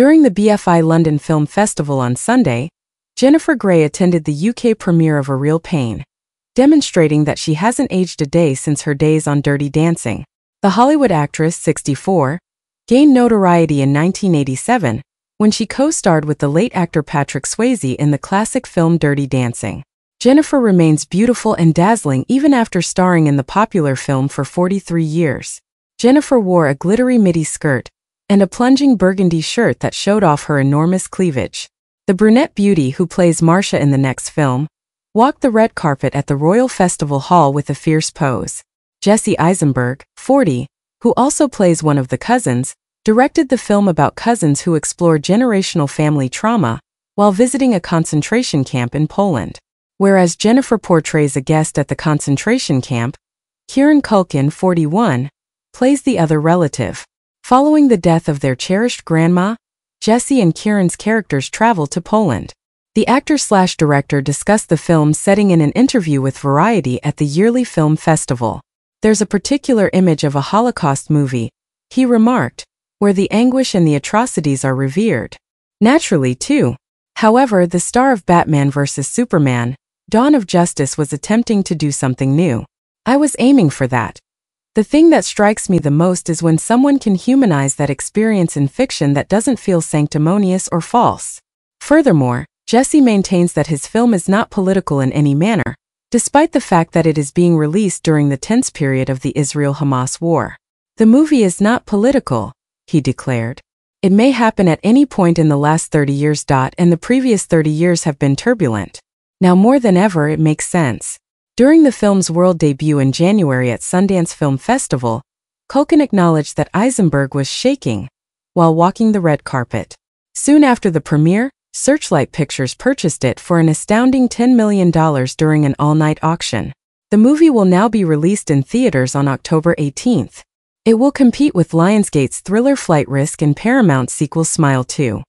During the BFI London Film Festival on Sunday, Jennifer Grey attended the UK premiere of A Real Pain, demonstrating that she hasn't aged a day since her days on Dirty Dancing. The Hollywood actress, 64, gained notoriety in 1987 when she co-starred with the late actor Patrick Swayze in the classic film Dirty Dancing. Jennifer remains beautiful and dazzling even after starring in the popular film for 43 years. Jennifer wore a glittery midi skirt and a plunging burgundy shirt that showed off her enormous cleavage. The brunette beauty who plays Marsha in the next film walked the red carpet at the Royal Festival Hall with a fierce pose. Jesse Eisenberg, 40, who also plays one of the cousins, directed the film about cousins who explore generational family trauma while visiting a concentration camp in Poland. Whereas Jennifer portrays a guest at the concentration camp, Kieran Culkin, 41, plays the other relative. Following the death of their cherished grandma, Jesse and Kieran's characters travel to Poland. The actor/director discussed the film's setting in an interview with Variety at the yearly film festival. "There's a particular image of a Holocaust movie," he remarked, "where the anguish and the atrocities are revered. Naturally, too." However, the star of Batman vs. Superman, Dawn of Justice was attempting to do something new. "I was aiming for that. The thing that strikes me the most is when someone can humanize that experience in fiction that doesn't feel sanctimonious or false." Furthermore, Jesse maintains that his film is not political in any manner, despite the fact that it is being released during the tense period of the Israel-Hamas war. "The movie is not political," he declared. "It may happen at any point in the last 30 years. And the previous 30 years have been turbulent. Now more than ever it makes sense." During the film's world debut in January at Sundance Film Festival, Culkin acknowledged that Eisenberg was shaking while walking the red carpet. Soon after the premiere, Searchlight Pictures purchased it for an astounding $10 million during an all-night auction. The movie will now be released in theaters on October 18th. It will compete with Lionsgate's thriller Flight Risk and Paramount's sequel Smile 2.